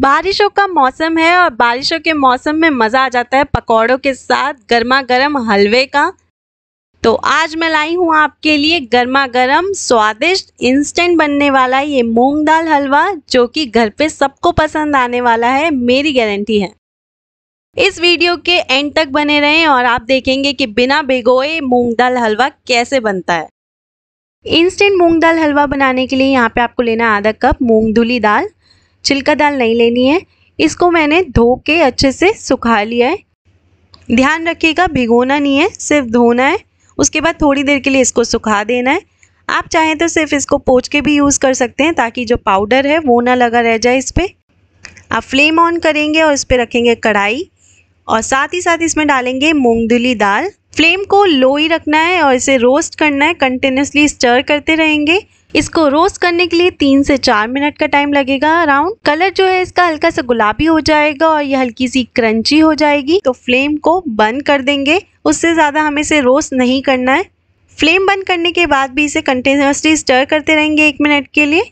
बारिशों का मौसम है और बारिशों के मौसम में मज़ा आ जाता है पकौड़ों के साथ गर्मा गर्म हलवे का। तो आज मैं लाई हूँ आपके लिए गर्मा गर्म स्वादिष्ट इंस्टेंट बनने वाला ये मूंग दाल हलवा, जो कि घर पे सबको पसंद आने वाला है, मेरी गारंटी है। इस वीडियो के एंड तक बने रहें और आप देखेंगे कि बिना भिगोए मूंग दाल हलवा कैसे बनता है। इंस्टेंट मूंग दाल हलवा बनाने के लिए यहाँ पे आपको लेना है आधा कप मूंग धुली दाल। छिलका दाल नहीं लेनी है, इसको मैंने धो के अच्छे से सुखा लिया है। ध्यान रखिएगा, भिगोना नहीं है, सिर्फ धोना है। उसके बाद थोड़ी देर के लिए इसको सुखा देना है। आप चाहें तो सिर्फ इसको पोंछ के भी यूज़ कर सकते हैं ताकि जो पाउडर है वो ना लगा रह जाए इस पर। आप फ्लेम ऑन करेंगे और इस पर रखेंगे कढ़ाई और साथ ही साथ इसमें डालेंगे मूंगधुली दाल। फ्लेम को लो ही रखना है और इसे रोस्ट करना है, कंटिन्यूसली स्टर करते रहेंगे। इसको रोस्ट करने के लिए 3 से 4 मिनट का टाइम लगेगा अराउंड। कलर जो है इसका हल्का सा गुलाबी हो जाएगा और ये हल्की सी क्रंची हो जाएगी, तो फ्लेम को बंद कर देंगे। उससे ज़्यादा हमें इसे रोस्ट नहीं करना है। फ्लेम बंद करने के बाद भी इसे कंटिन्यूसली स्टर करते रहेंगे 1 मिनट के लिए।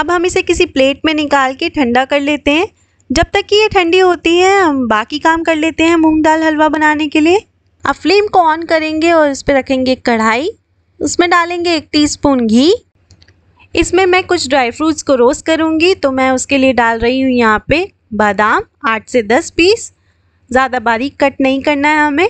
अब हम इसे किसी प्लेट में निकाल के ठंडा कर लेते हैं। जब तक कि ये ठंडी होती है हम बाकी काम कर लेते हैं मूँग दाल हलवा बनाने के लिए। अब फ्लेम को ऑन करेंगे और इस पर रखेंगे कढ़ाई। उसमें डालेंगे 1 टीस्पून घी। इसमें मैं कुछ ड्राई फ्रूट्स को रोस्ट करूँगी, तो मैं उसके लिए डाल रही हूँ यहाँ पे बादाम 8 से 10 पीस, ज़्यादा बारीक कट नहीं करना है हमें।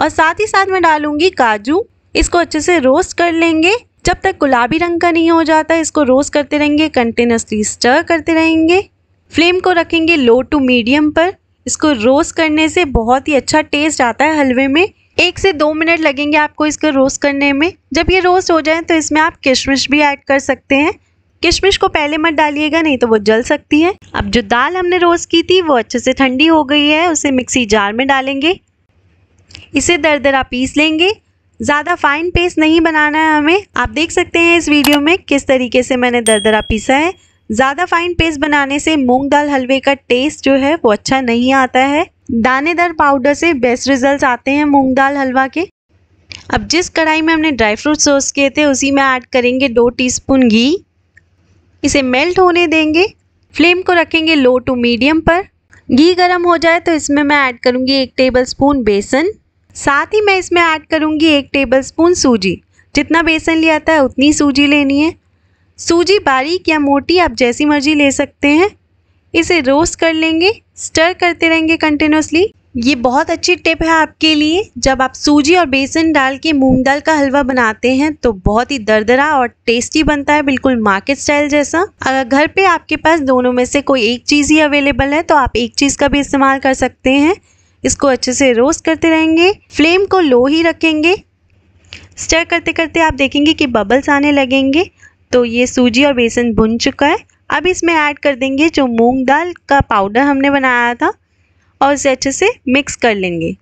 और साथ ही साथ मैं डालूँगी काजू। इसको अच्छे से रोस्ट कर लेंगे जब तक गुलाबी रंग का नहीं हो जाता। इसको रोस्ट करते रहेंगे, कंटिन्यूसली स्टर करते रहेंगे। फ्लेम को रखेंगे लो टू मीडियम पर। इसको रोस्ट करने से बहुत ही अच्छा टेस्ट आता है हलवे में। 1 से 2 मिनट लगेंगे आपको इसको रोस्ट करने में। जब ये रोस्ट हो जाए तो इसमें आप किशमिश भी ऐड कर सकते हैं। किशमिश को पहले मत डालिएगा, नहीं तो वो जल सकती है। अब जो दाल हमने रोस्ट की थी वो अच्छे से ठंडी हो गई है, उसे मिक्सी जार में डालेंगे। इसे दरदरा पीस लेंगे, ज़्यादा फाइन पेस्ट नहीं बनाना है हमें। आप देख सकते हैं इस वीडियो में किस तरीके से मैंने दरदरा पीसा है। ज़्यादा फाइन पेस्ट बनाने से मूंग दाल हलवे का टेस्ट जो है वो अच्छा नहीं आता है। दानेदार पाउडर से बेस्ट रिजल्ट्स आते हैं मूंग दाल हलवा के। अब जिस कढ़ाई में हमने ड्राई फ्रूट्स रोस्ट किए थे उसी में ऐड करेंगे 2 टीस्पून घी। इसे मेल्ट होने देंगे। फ्लेम को रखेंगे लो टू मीडियम पर। घी गर्म हो जाए तो इसमें मैं ऐड करूँगी 1 टेबलस्पून बेसन। साथ ही मैं इसमें ऐड करूँगी 1 टेबलस्पून सूजी। जितना बेसन लिया था उतनी सूजी लेनी है। सूजी बारीक या मोटी आप जैसी मर्जी ले सकते हैं। इसे रोस्ट कर लेंगे, स्टर करते रहेंगे कंटिन्यूसली। ये बहुत अच्छी टिप है आपके लिए। जब आप सूजी और बेसन डाल के मूंग दाल का हलवा बनाते हैं तो बहुत ही दरदरा और टेस्टी बनता है, बिल्कुल मार्केट स्टाइल जैसा। अगर घर पे आपके पास दोनों में से कोई एक चीज़ ही अवेलेबल है तो आप एक चीज़ का भी इस्तेमाल कर सकते हैं। इसको अच्छे से रोस्ट करते रहेंगे, फ्लेम को लो ही रखेंगे। स्टर करते करते आप देखेंगे कि बबल्स आने लगेंगे, तो ये सूजी और बेसन भुन चुका है। अब इसमें ऐड कर देंगे जो मूंग दाल का पाउडर हमने बनाया था और इसे अच्छे से मिक्स कर लेंगे।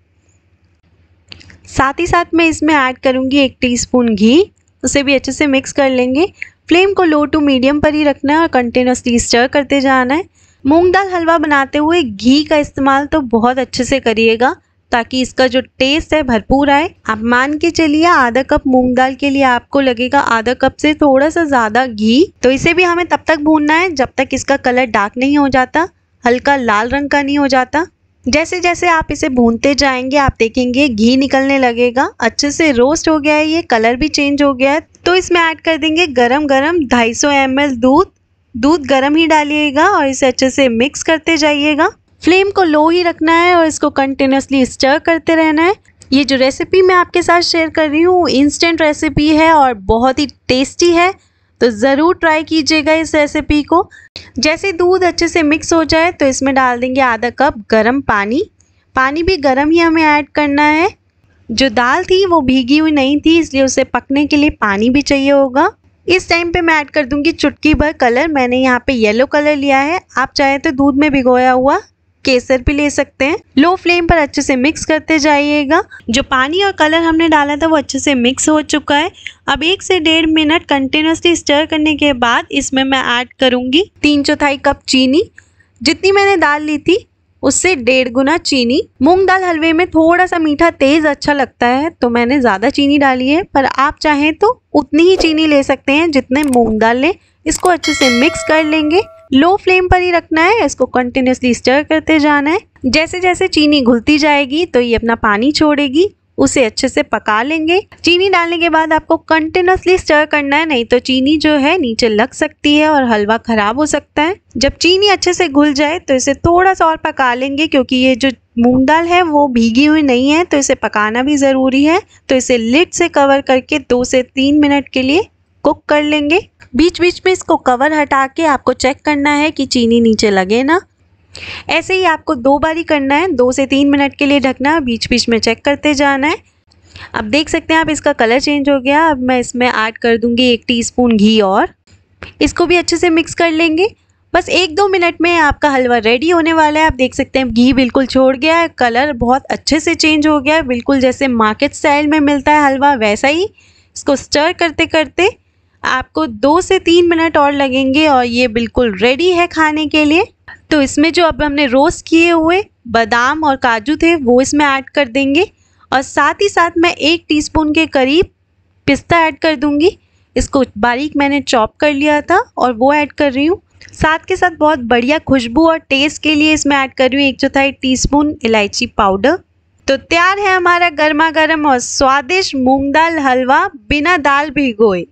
साथ ही साथ मैं इसमें ऐड करूँगी 1 टीस्पून घी, उसे भी अच्छे से मिक्स कर लेंगे। फ्लेम को लो टू मीडियम पर ही रखना है और कंटिन्यूसली स्टर करते जाना है। मूंग दाल हलवा बनाते हुए घी का इस्तेमाल तो बहुत अच्छे से करिएगा ताकि इसका जो टेस्ट है भरपूर आए। आप मान के चलिए आधा कप मूंग दाल के लिए आपको लगेगा आधा कप से थोड़ा सा ज़्यादा घी। तो इसे भी हमें तब तक भूनना है जब तक इसका कलर डार्क नहीं हो जाता, हल्का लाल रंग का नहीं हो जाता। जैसे जैसे आप इसे भूनते जाएंगे आप देखेंगे घी निकलने लगेगा। अच्छे से रोस्ट हो गया है, ये कलर भी चेंज हो गया है। तो इसमें ऐड कर देंगे गरम गरम 250 ml दूध। दूध गर्म ही डालिएगा और इसे अच्छे से मिक्स करते जाइएगा। फ्लेम को लो ही रखना है और इसको कंटिन्यूसली स्टर करते रहना है। ये जो रेसिपी मैं आपके साथ शेयर कर रही हूँ इंस्टेंट रेसिपी है और बहुत ही टेस्टी है, तो ज़रूर ट्राई कीजिएगा इस रेसिपी को। जैसे दूध अच्छे से मिक्स हो जाए तो इसमें डाल देंगे आधा कप गरम पानी। पानी भी गरम ही हमें ऐड करना है। जो दाल थी वो भीगी हुई नहीं थी, इसलिए उसे पकने के लिए पानी भी चाहिए होगा। इस टाइम पे मैं ऐड कर दूँगी चुटकी भर कलर। मैंने यहाँ पे येलो कलर लिया है, आप चाहे तो दूध में भिगोया हुआ केसर भी ले सकते हैं। लो फ्लेम पर अच्छे से मिक्स करते जाइएगा। जो पानी और कलर हमने डाला था वो अच्छे से मिक्स हो चुका है। अब 1 से 1.5 मिनट कंटिन्यूसली स्टर करने के बाद इसमें मैं ऐड करूँगी 3/4 कप चीनी। जितनी मैंने दाल ली थी उससे 1.5 गुना चीनी। मूंग दाल हलवे में थोड़ा सा मीठा तेज़ अच्छा लगता है, तो मैंने ज़्यादा चीनी डाली है, पर आप चाहें तो उतनी ही चीनी ले सकते हैं जितने मूंग दाल लें। इसको अच्छे से मिक्स कर लेंगे। लो फ्लेम पर ही रखना है, इसको कंटिन्यूसली स्टर करते जाना है। जैसे जैसे चीनी घुलती जाएगी तो ये अपना पानी छोड़ेगी, उसे अच्छे से पका लेंगे। चीनी डालने के बाद आपको कंटिन्यूसली स्टर करना है, नहीं तो चीनी जो है नीचे लग सकती है और हलवा खराब हो सकता है। जब चीनी अच्छे से घुल जाए तो इसे थोड़ा सा और पका लेंगे, क्योंकि ये जो मूंग दाल है वो भीगी हुई नहीं है तो इसे पकाना भी ज़रूरी है। तो इसे लिड से कवर करके 2 से 3 मिनट के लिए कुक कर लेंगे। बीच बीच में इसको कवर हटा के आपको चेक करना है कि चीनी नीचे लगे ना। ऐसे ही आपको 2 बारी करना है, 2 से 3 मिनट के लिए ढकना, बीच बीच में चेक करते जाना है। अब देख सकते हैं आप इसका कलर चेंज हो गया। अब मैं इसमें ऐड कर दूंगी 1 टीस्पून घी और इसको भी अच्छे से मिक्स कर लेंगे। बस 1-2 मिनट में आपका हलवा रेडी होने वाला है। आप देख सकते हैं घी बिल्कुल छोड़ गया है, कलर बहुत अच्छे से चेंज हो गया है, बिल्कुल जैसे मार्केट स्टाइल में मिलता है हलवा वैसा ही। इसको स्टर करते करते आपको 2 से 3 मिनट और लगेंगे और ये बिल्कुल रेडी है खाने के लिए। तो इसमें जो अब हमने रोस्ट किए हुए बादाम और काजू थे वो इसमें ऐड कर देंगे और साथ ही साथ मैं 1 टीस्पून के करीब पिस्ता ऐड कर दूंगी। इसको बारीक मैंने चॉप कर लिया था और वो ऐड कर रही हूँ। साथ के साथ बहुत बढ़िया खुशबू और टेस्ट के लिए इसमें ऐड कर रही हूँ 1/4 टीस्पून इलायची पाउडर। तो तैयार है हमारा गर्मा गर्म और स्वादिष्ट मूंग दाल हलवा बिना दाल भिगोए।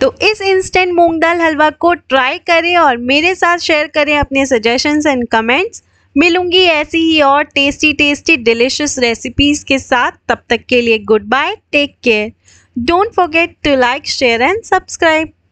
तो इस इंस्टेंट मूंग दाल हलवा को ट्राई करें और मेरे साथ शेयर करें अपने सजेशंस एंड कमेंट्स। मिलूंगी ऐसी ही और टेस्टी टेस्टी डिलिशियस रेसिपीज़ के साथ। तब तक के लिए good bye, take care, don't forget to like, share and subscribe.